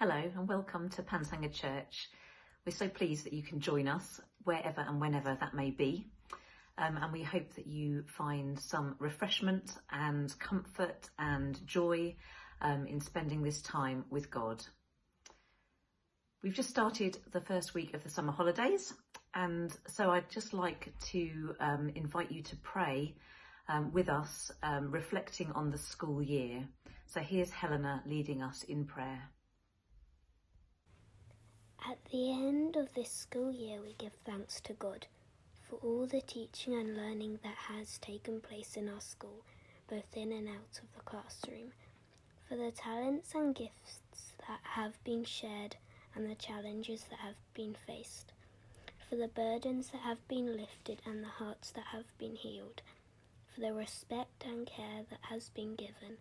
Hello and welcome to Panshanger Church. We're so pleased that you can join us wherever and whenever that may be. And we hope that you find some refreshment and comfort and joy in spending this time with God. We've just started the first week of the summer holidays, and so I'd just like to invite you to pray with us, reflecting on the school year. So here's Helena leading us in prayer. At the end of this school year, we give thanks to God for all the teaching and learning that has taken place in our school, both in and out of the classroom, for the talents and gifts that have been shared and the challenges that have been faced, for the burdens that have been lifted and the hearts that have been healed, for the respect and care that has been given.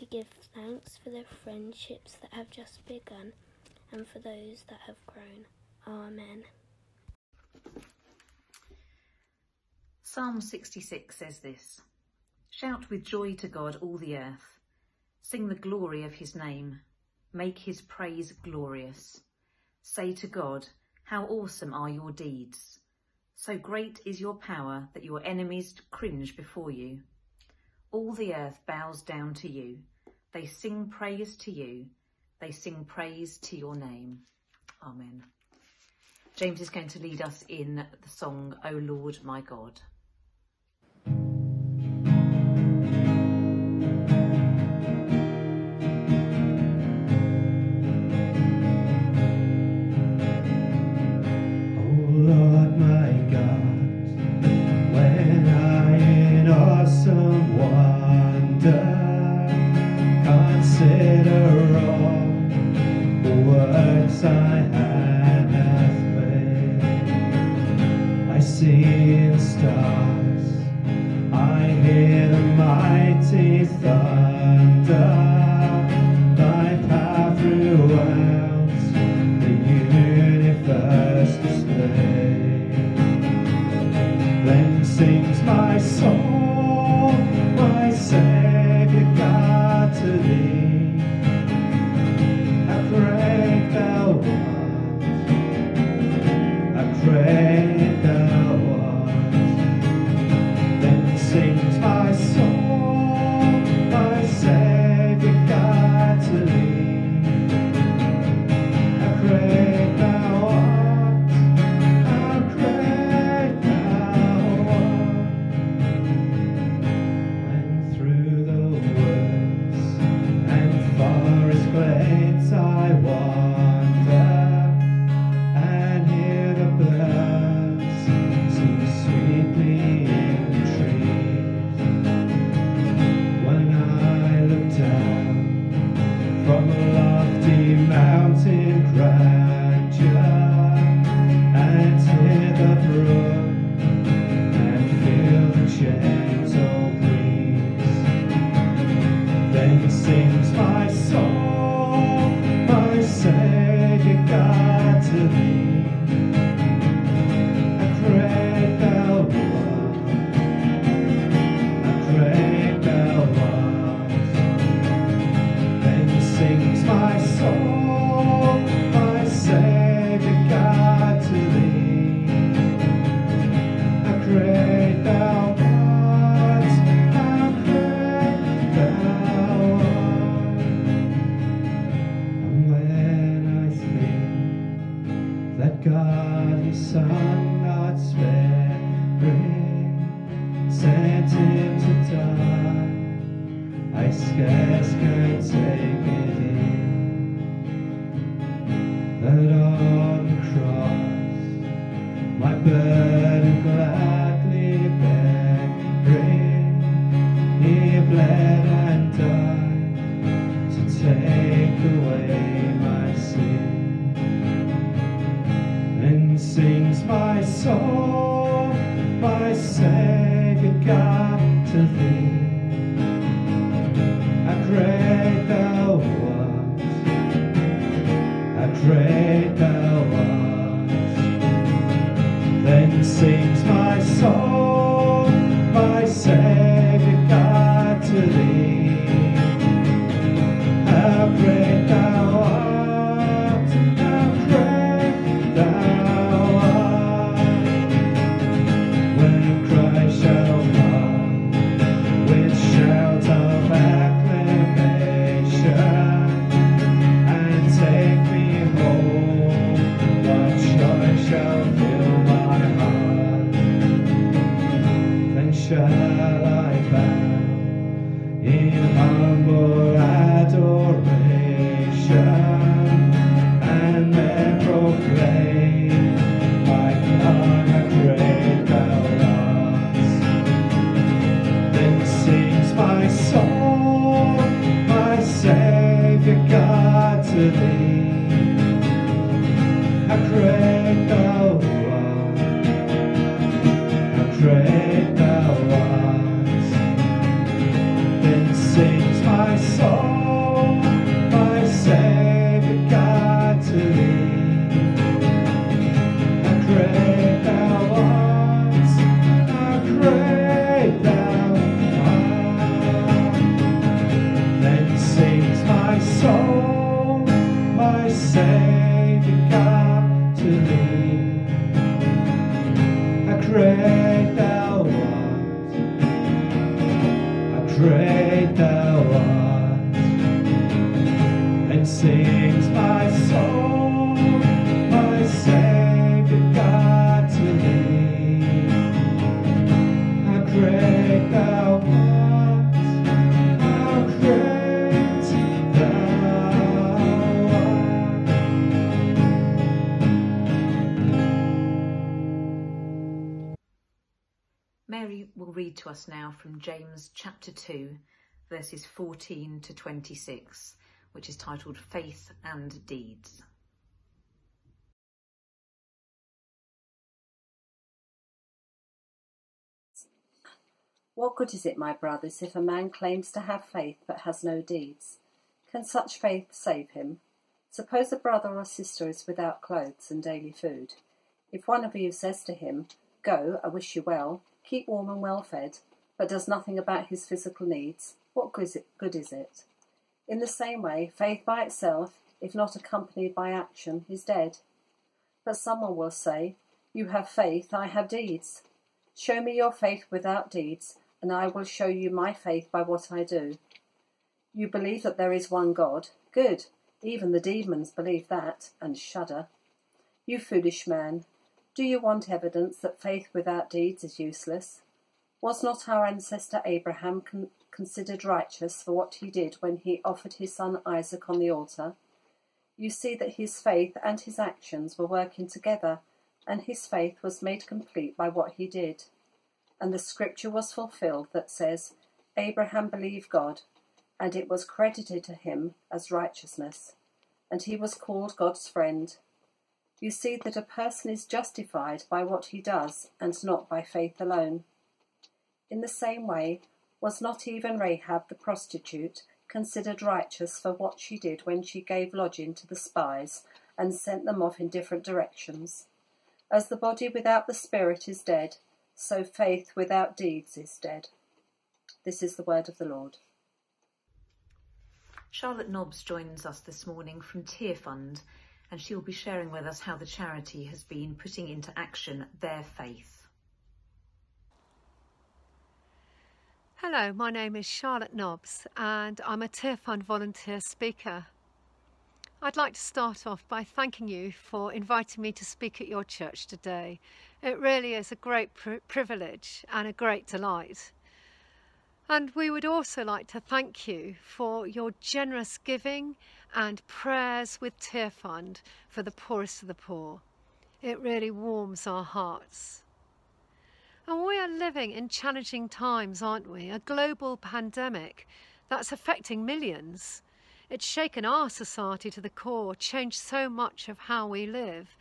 We give thanks for the friendships that have just begun, and for those that have grown. Amen. Psalm 66 says this: "Shout with joy to God, all the earth. Sing the glory of his name. Make his praise glorious. Say to God, how awesome are your deeds. So great is your power that your enemies cringe before you. All the earth bows down to you. They sing praise to you. They sing praise to your name." Amen. James is going to lead us in the song, "O Lord, my God." How great thou art. To us now from James chapter 2 verses 14 to 26, which is titled Faith and Deeds. What good is it, my brothers, if a man claims to have faith but has no deeds? Can such faith save him? Suppose a brother or sister is without clothes and daily food. If one of you says to him, "Go, I wish you well, keep warm and well fed," but does nothing about his physical needs, what good is it? In the same way, faith by itself, if not accompanied by action, is dead. But someone will say, "You have faith, I have deeds. Show me your faith without deeds, and I will show you my faith by what I do. You believe that there is one God. Good. Even the demons believe that, and shudder. You foolish man. Do you want evidence that faith without deeds is useless? Was not our ancestor Abraham considered righteous for what he did when he offered his son Isaac on the altar? You see that his faith and his actions were working together, and his faith was made complete by what he did. And the scripture was fulfilled that says, 'Abraham believed God, and it was credited to him as righteousness, and he was called God's friend.' You see that a person is justified by what he does and not by faith alone. In the same way, was not even Rahab the prostitute considered righteous for what she did when she gave lodging to the spies and sent them off in different directions? As the body without the spirit is dead, so faith without deeds is dead." This is the word of the Lord. Charlotte Nobbs joins us this morning from Tearfund, and she will be sharing with us how the charity has been putting into action their faith. Hello, my name is Charlotte Nobbs and I'm a Tearfund volunteer speaker. I'd like to start off by thanking you for inviting me to speak at your church today. It really is a great privilege and a great delight. And we would also like to thank you for your generous giving and prayers with Tearfund for the poorest of the poor. It really warms our hearts. And we are living in challenging times, aren't we? A global pandemic that's affecting millions. It's shaken our society to the core, changed so much of how we live.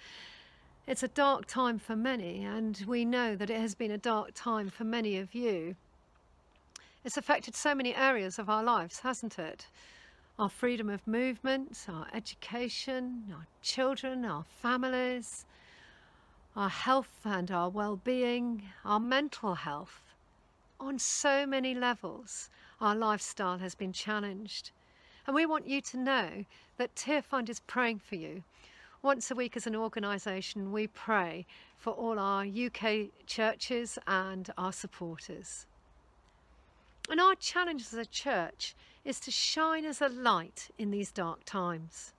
It's a dark time for many, and we know that it has been a dark time for many of you. It's affected so many areas of our lives, hasn't it? Our freedom of movement, our education, our children, our families, our health and our well-being, our mental health. On so many levels, our lifestyle has been challenged. And we want you to know that Tearfund is praying for you. Once a week as an organisation, we pray for all our UK churches and our supporters. And our challenge as a church is to shine as a light in these dark times.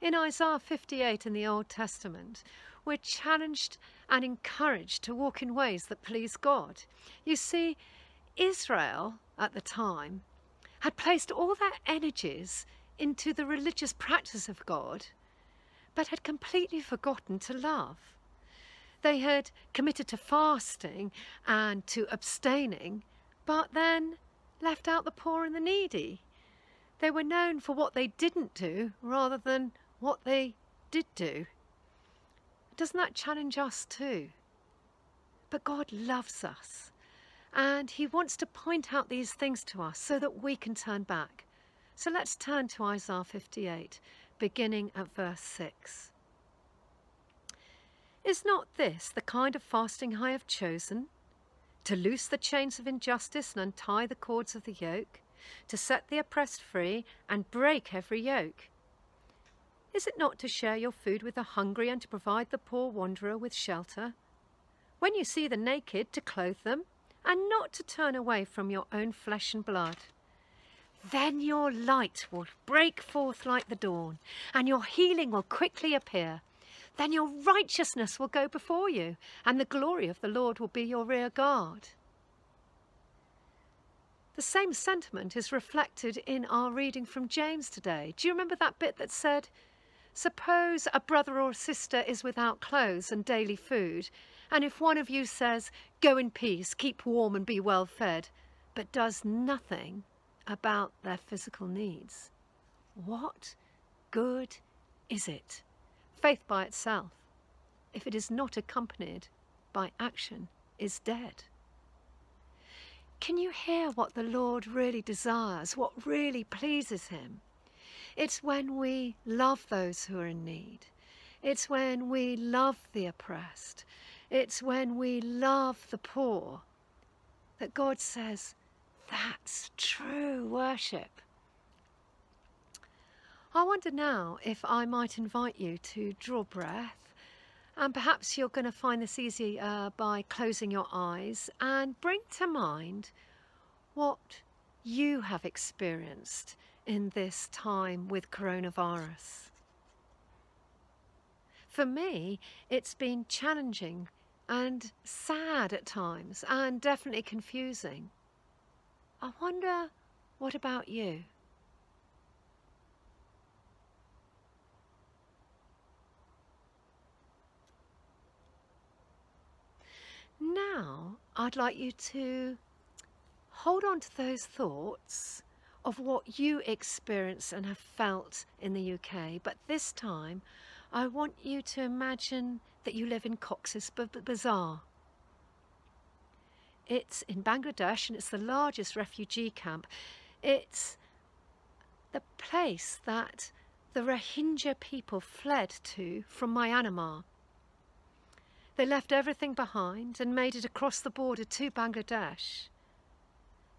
In Isaiah 58 in the Old Testament, we're challenged and encouraged to walk in ways that please God. You see, Israel at the time had placed all their energies into the religious practice of God, but had completely forgotten to love. They had committed to fasting and to abstaining, but then left out the poor and the needy. They were known for what they didn't do rather than what they did do. Doesn't that challenge us too? But God loves us, and He wants to point out these things to us so that we can turn back. So let's turn to Isaiah 58, beginning at verse 6. Is not this the kind of fasting I have chosen? To loose the chains of injustice and untie the cords of the yoke, to set the oppressed free and break every yoke. Is it not to share your food with the hungry and to provide the poor wanderer with shelter? When you see the naked, to clothe them, and not to turn away from your own flesh and blood. Then your light will break forth like the dawn, and your healing will quickly appear. Then your righteousness will go before you, and the glory of the Lord will be your rear guard. The same sentiment is reflected in our reading from James today. Do you remember that bit that said, suppose a brother or sister is without clothes and daily food, and if one of you says, go in peace, keep warm and be well fed, but does nothing about their physical needs, what good is it? Faith by itself, if it is not accompanied by action, is dead. Can you hear what the Lord really desires, what really pleases Him? It's when we love those who are in need. It's when we love the oppressed. It's when we love the poor that God says, that's true worship. I wonder now if I might invite you to draw breath, and perhaps you're going to find this easy by closing your eyes, and bring to mind what you have experienced in this time with coronavirus. For me, it's been challenging and sad at times, and definitely confusing. I wonder, what about you? Now, I'd like you to hold on to those thoughts of what you experienced and have felt in the UK, but this time, I want you to imagine that you live in Cox's Bazar. It's in Bangladesh, and it's the largest refugee camp. It's the place that the Rohingya people fled to from Myanmar. They left everything behind and made it across the border to Bangladesh.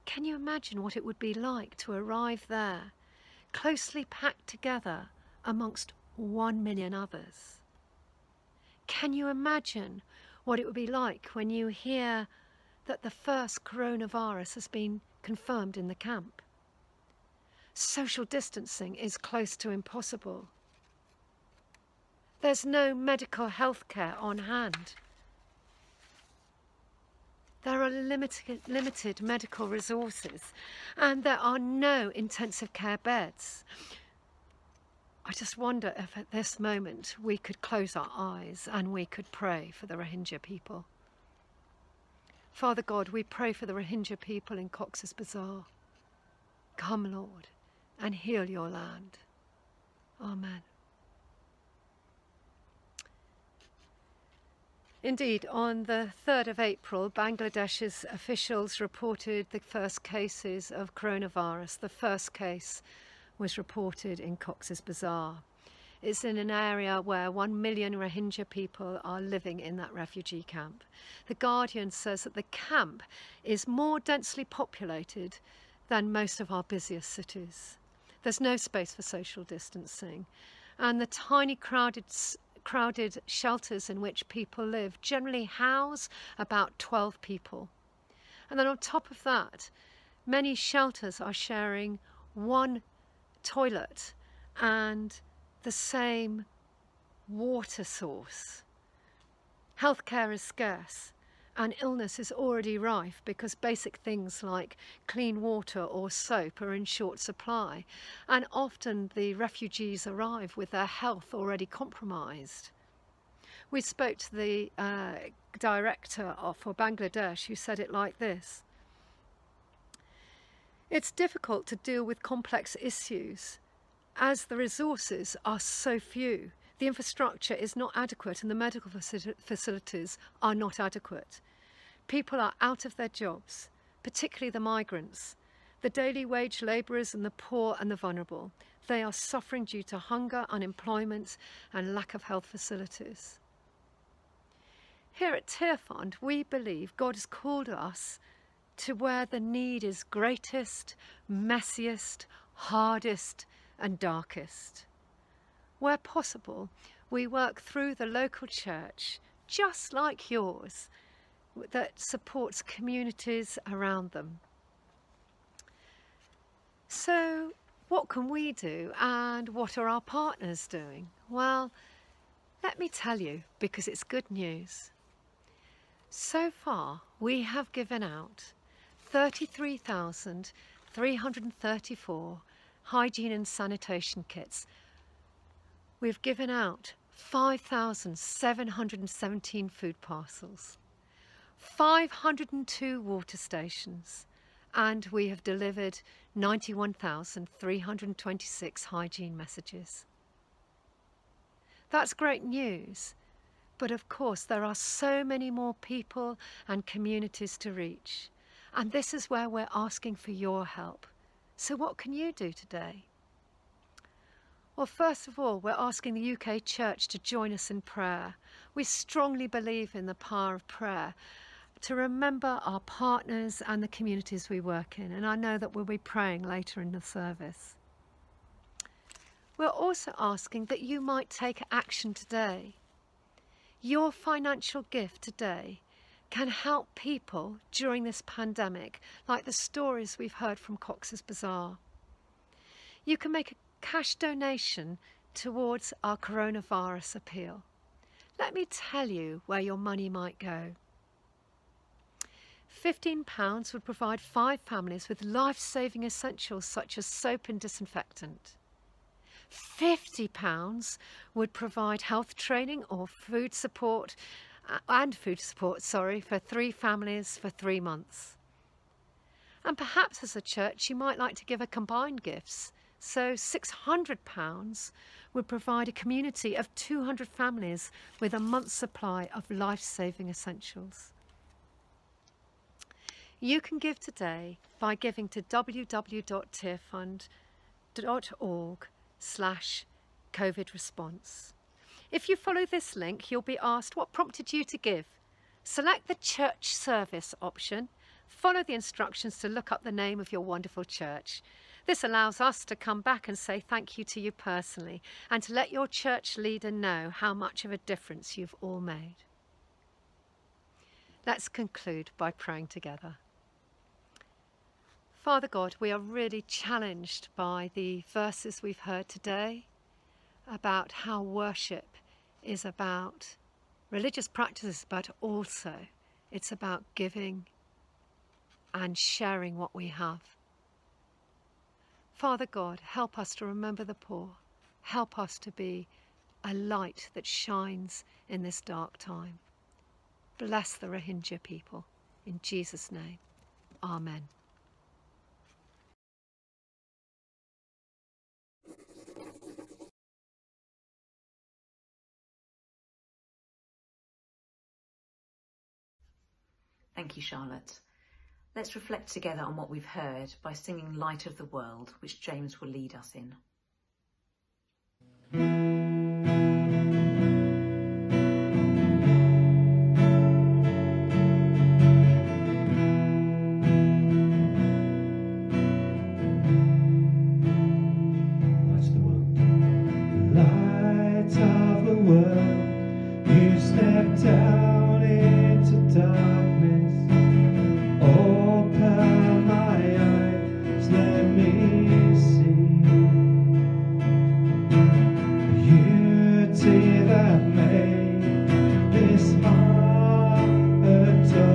Can you imagine what it would be like to arrive there, closely packed together amongst 1 million others? Can you imagine what it would be like when you hear that the first coronavirus has been confirmed in the camp? Social distancing is close to impossible. There's no medical health care on hand. There are limited medical resources, and there are no intensive care beds. I just wonder if at this moment we could close our eyes and we could pray for the Rohingya people. Father God, we pray for the Rohingya people in Cox's Bazar. Come, Lord, and heal your land. Amen. Indeed, on the 3rd of April, Bangladesh's officials reported the first cases of coronavirus. The first case was reported in Cox's Bazar. It's in an area where 1 million Rohingya people are living in that refugee camp. The Guardian says that the camp is more densely populated than most of our busiest cities. There's no space for social distancing, and the tiny crowded shelters in which people live generally house about 12 people. And then on top of that, many shelters are sharing one toilet and the same water source. Healthcare is scarce, and illness is already rife because basic things like clean water or soap are in short supply, and often the refugees arrive with their health already compromised. We spoke to the director for Bangladesh, who said it like this: "It's difficult to deal with complex issues as the resources are so few. The infrastructure is not adequate and the medical facilities are not adequate. People are out of their jobs, particularly the migrants, the daily wage labourers and the poor and the vulnerable. They are suffering due to hunger, unemployment and lack of health facilities." Here at Tearfund, we believe God has called us to where the need is greatest, messiest, hardest and darkest. Where possible, we work through the local church, just like yours, that supports communities around them. So what can we do, and what are our partners doing? Well, let me tell you, because it's good news. So far, we have given out 33,334 hygiene and sanitation kits. We've given out 5,717 food parcels, 502 water stations, and we have delivered 91,326 hygiene messages. That's great news, but of course there are so many more people and communities to reach, and this is where we're asking for your help. So what can you do today? Well, first of all, we're asking the UK Church to join us in prayer. We strongly believe in the power of prayer, to remember our partners and the communities we work in. And I know that we'll be praying later in the service. We're also asking that you might take action today. Your financial gift today can help people during this pandemic, like the stories we've heard from Cox's Bazar. You can make a cash donation towards our coronavirus appeal. Let me tell you where your money might go. £15 would provide 5 families with life-saving essentials such as soap and disinfectant. £50 would provide health training or food support for 3 families for 3 months. And perhaps as a church you might like to give a combined gifts. So £600 would provide a community of 200 families with a month's supply of life-saving essentials. You can give today by giving to www.tearfund.org/COVID response. If you follow this link, you'll be asked what prompted you to give. Select the church service option. Follow the instructions to look up the name of your wonderful church. This allows us to come back and say thank you to you personally, and to let your church leader know how much of a difference you've all made. Let's conclude by praying together. Father God, we are really challenged by the verses we've heard today about how worship is about religious practices, but also it's about giving and sharing what we have. Father God, help us to remember the poor. Help us to be a light that shines in this dark time. Bless the Rohingya people. In Jesus' name, Amen. Thank you, Charlotte. Let's reflect together on what we've heard by singing Light of the World, which James will lead us in. That made this heart adore.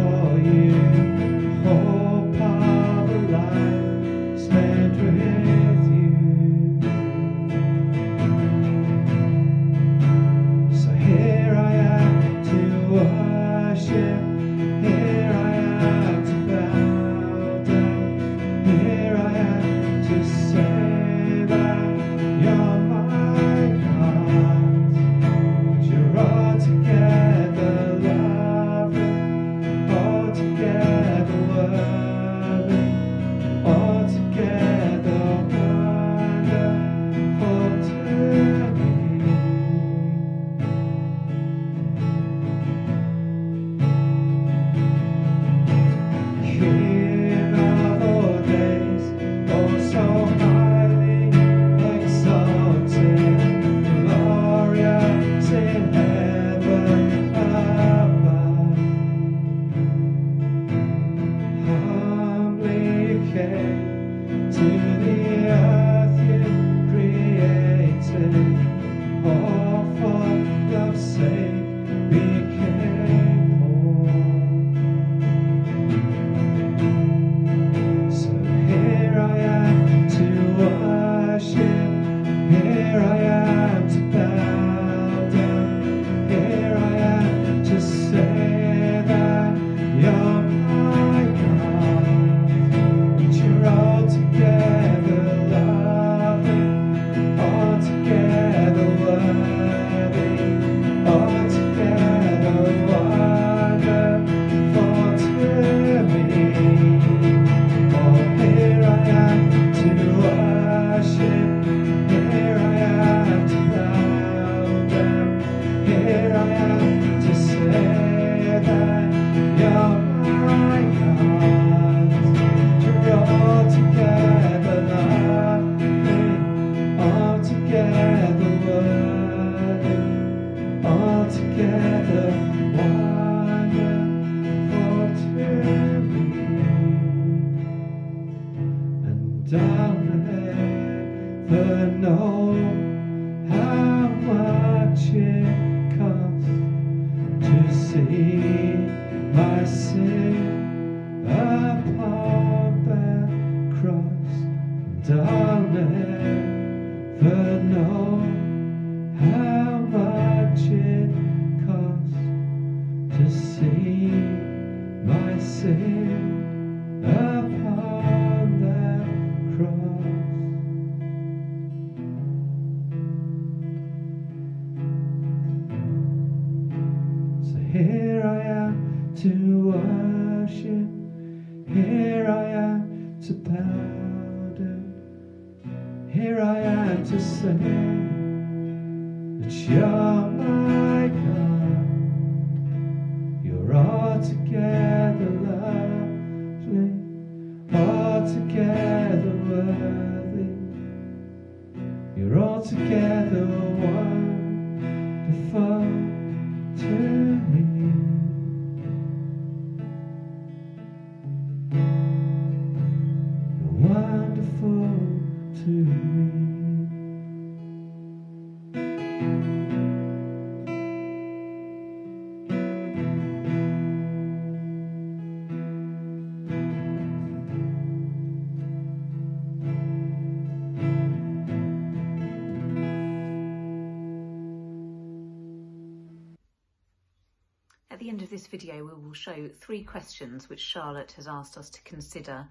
At the end of this video, we will show three questions which Charlotte has asked us to consider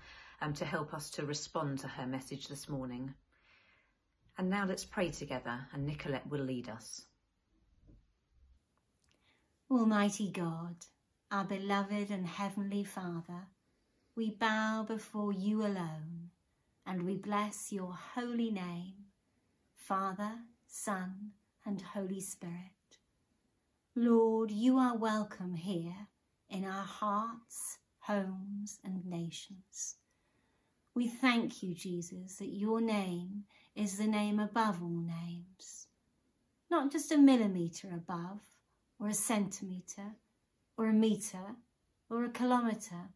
to help us to respond to her message this morning. And now let's pray together, and Nicolette will lead us. Almighty God, our beloved and heavenly Father, we bow before you alone and we bless your holy name, Father, Son, and Holy Spirit. Lord, you are welcome here in our hearts, homes, and nations. We thank you, Jesus, that your name is the name above all names, not just a millimetre above, or a centimetre, or a metre, or a kilometre,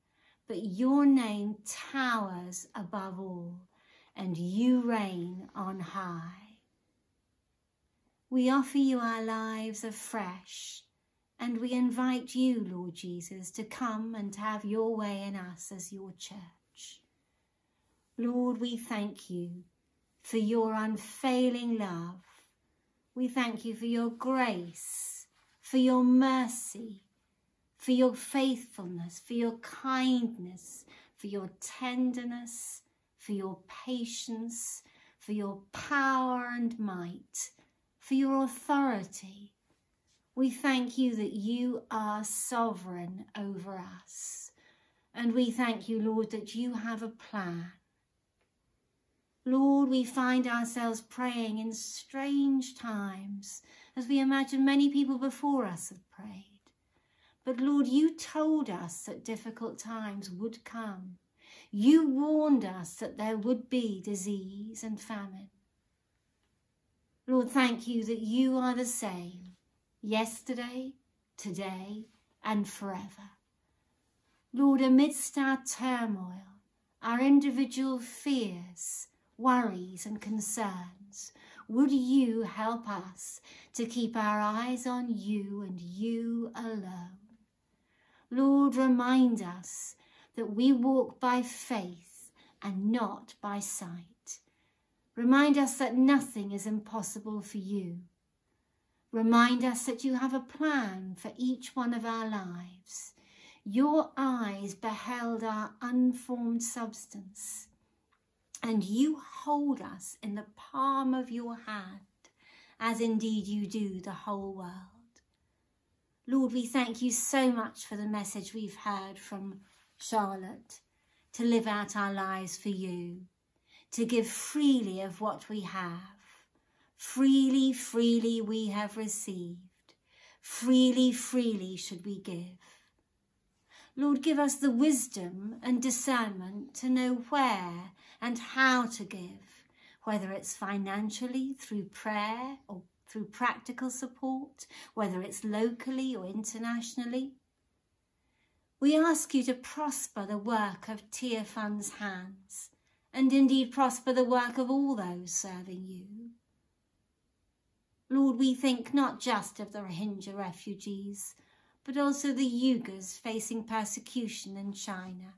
but your name towers above all, and you reign on high. We offer you our lives afresh, and we invite you, Lord Jesus, to come and have your way in us as your church. Lord, we thank you for your unfailing love. We thank you for your grace, for your mercy, for your faithfulness, for your kindness, for your tenderness, for your patience, for your power and might, for your authority. We thank you that you are sovereign over us. And we thank you, Lord, that you have a plan. Lord, we find ourselves praying in strange times, as we imagine many people before us have prayed. But Lord, you told us that difficult times would come. You warned us that there would be disease and famine. Lord, thank you that you are the same yesterday, today, and forever. Lord, amidst our turmoil, our individual fears, worries, and concerns, would you help us to keep our eyes on you and you alone? Lord, remind us that we walk by faith and not by sight. Remind us that nothing is impossible for you. Remind us that you have a plan for each one of our lives. Your eyes beheld our unformed substance, and you hold us in the palm of your hand, as indeed you do the whole world. Lord, we thank you so much for the message we've heard from Charlotte, to live out our lives for you, to give freely of what we have. Freely, freely we have received. Freely, freely should we give. Lord, give us the wisdom and discernment to know where and how to give, whether it's financially, through prayer, or through practical support, whether it's locally or internationally. We ask you to prosper the work of Tearfund's hands, and indeed prosper the work of all those serving you. Lord, we think not just of the Rohingya refugees, but also the Uyghurs facing persecution in China,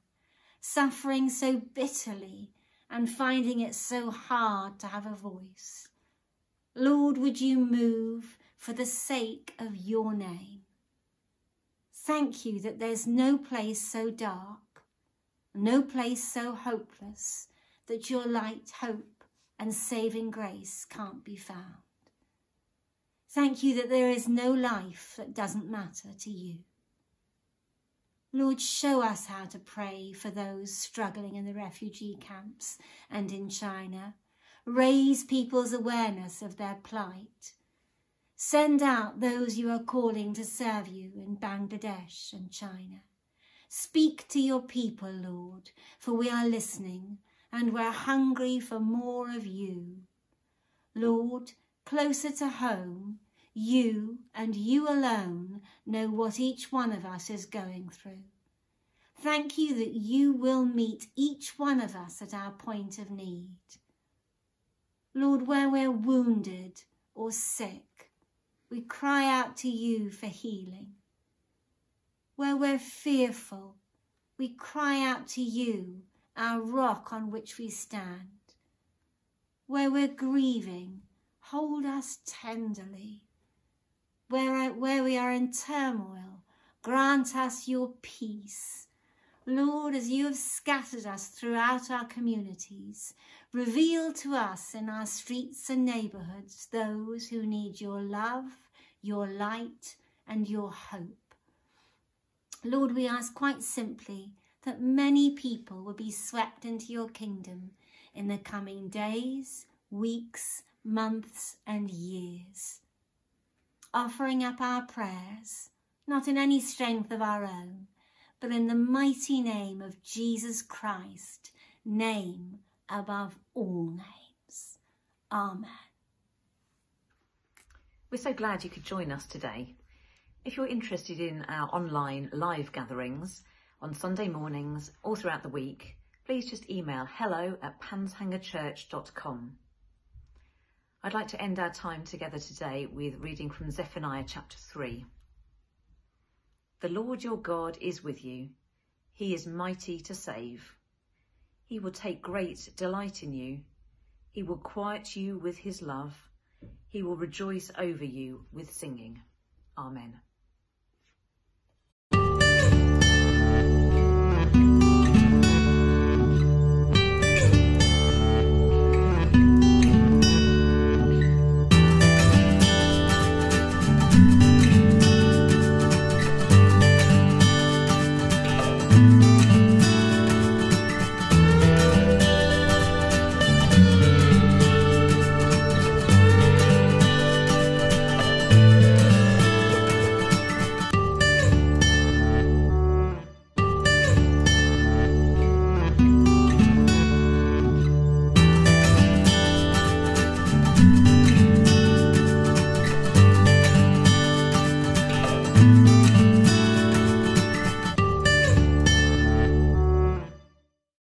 suffering so bitterly and finding it so hard to have a voice. Lord, would you move for the sake of your name? Thank you that there's no place so dark, no place so hopeless, that your light, hope and saving grace can't be found. Thank you that there is no life that doesn't matter to you. Lord, show us how to pray for those struggling in the refugee camps and in China. Raise people's awareness of their plight. Send out those you are calling to serve you in Bangladesh and China. Speak to your people, Lord, for we are listening and we're hungry for more of you. Lord, closer to home, you and you alone know what each one of us is going through. Thank you that you will meet each one of us at our point of need. Lord, where we're wounded or sick, we cry out to you for healing. Where we're fearful, we cry out to you, our rock on which we stand. Where we're grieving, hold us tenderly. Where we are in turmoil, grant us your peace. Lord, as you have scattered us throughout our communities, reveal to us in our streets and neighbourhoods those who need your love, your light and your hope. Lord, we ask quite simply that many people will be swept into your kingdom in the coming days, weeks, months and years. Offering up our prayers, not in any strength of our own, but in the mighty name of Jesus Christ, name above all names. Amen. We're so glad you could join us today. If you're interested in our online live gatherings on Sunday mornings or throughout the week, please just email hello@panshangerchurch.com. I'd like to end our time together today with reading from Zephaniah chapter 3. The Lord your God is with you. He is mighty to save. He will take great delight in you. He will quiet you with his love. He will rejoice over you with singing. Amen.